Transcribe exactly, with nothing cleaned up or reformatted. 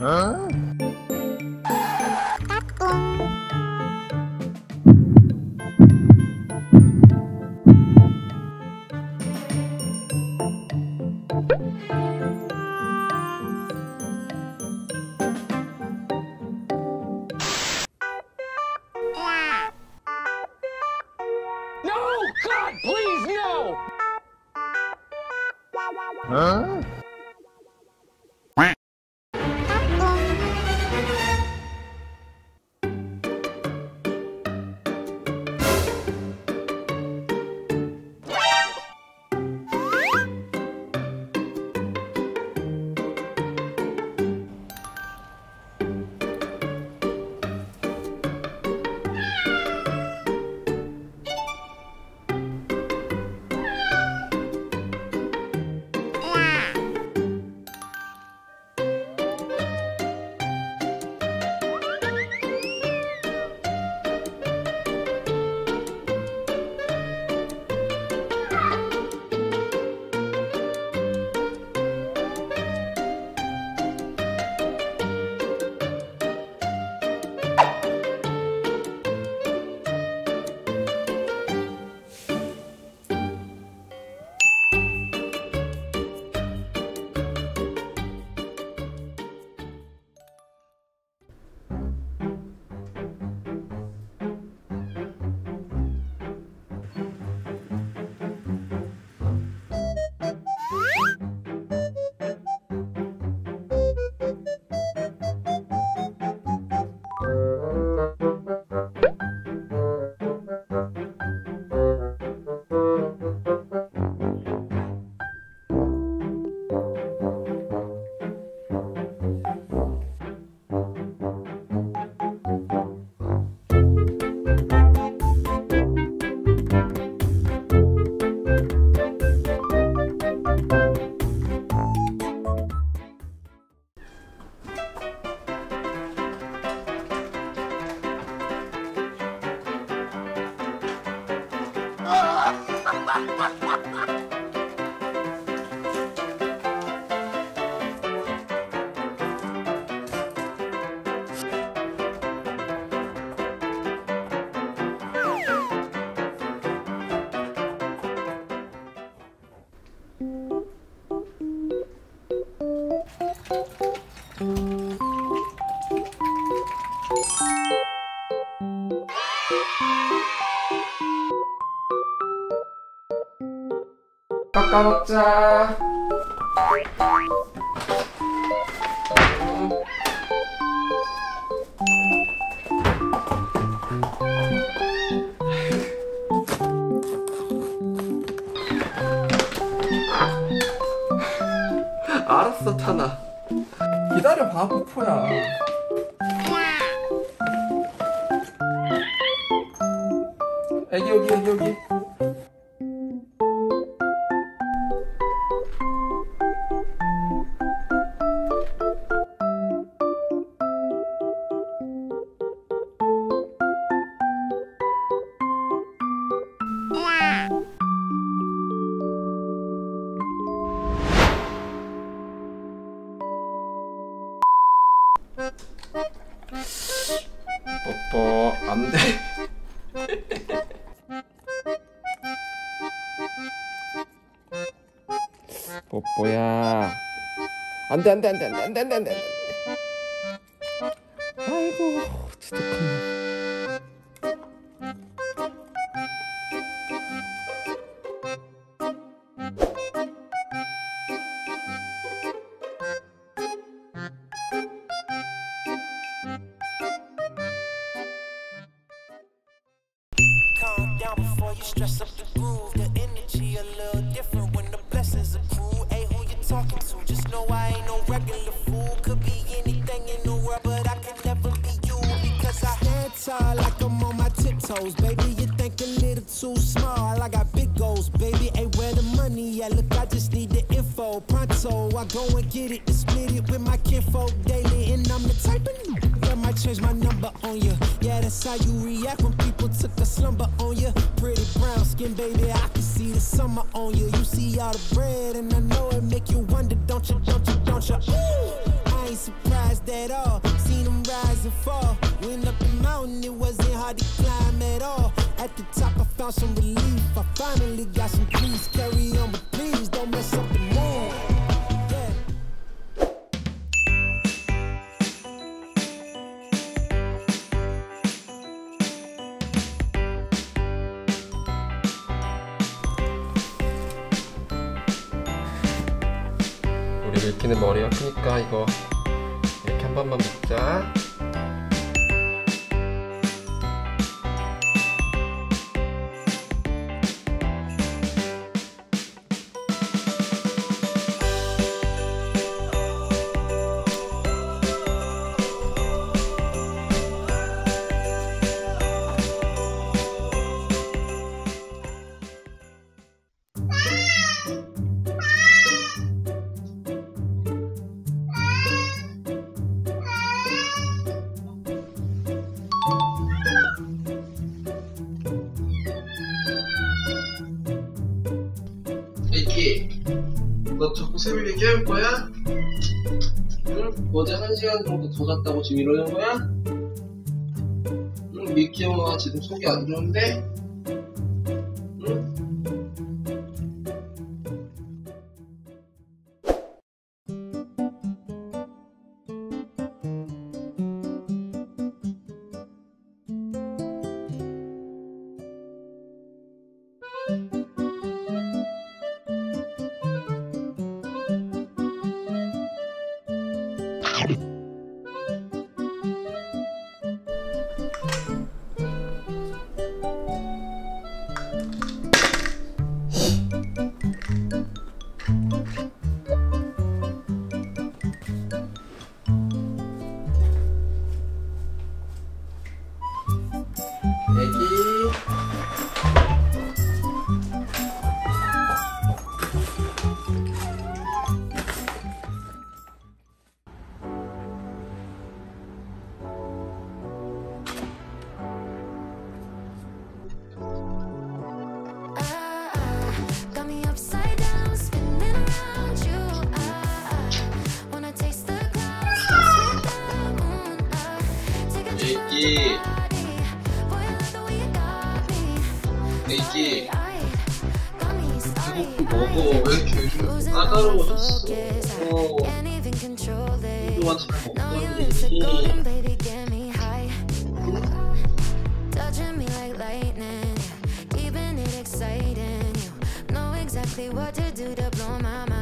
Huh? 깎아먹자. 알았어, 타나. 기다려, 바보포야. 애기, 여기, 여기, 여기. 뽀뽀, 안 돼. 뽀뽀야. 안 돼, 안 돼, 안 돼, 안 돼, 안 돼, 안 돼. 아이고, 진짜 큰일. 아. stress up the groove, the energy a little different when the blessings accrue. Ain't who you talking to, just know I ain't no regular fool. Could be anything in the world, but I could never be you. Because I stand tall like I'm on my tiptoes. Baby, you think a little too small, I got big goals. Baby, ain't where the money at, look, I just need the info. Pronto, I go and get it, and split it with my kinfolk daily. And I'm the type of that might change my number on you. Yeah, that's how you react when people took a slumber on you. Pretty brown skin, baby, I can see the summer on you. You see all the bread, and I know it make you wonder, don't you, don't you, don't you? Ooh, I ain't surprised at all, seen them rise and fall. Went up the mountain, it wasn't hard to climb at all. At the top, I found some relief, I finally got some peace. Carry on, but please don't mess up the moon. 밀키는 머리가 크니까 이거 이렇게 한 번만 묶자. 너 자꾸 새벽에 깨울 거야? 응? 어제 한 시간 정도 더 잤다고 지금 이러는 거야? 응? 밀키 엄마가 지금 속이 안 좋은데? 응? 밀키, 이거 먹어. 왜 이렇게 요즘 까다로워졌어? 그동안 잘 먹던 밀키. 응?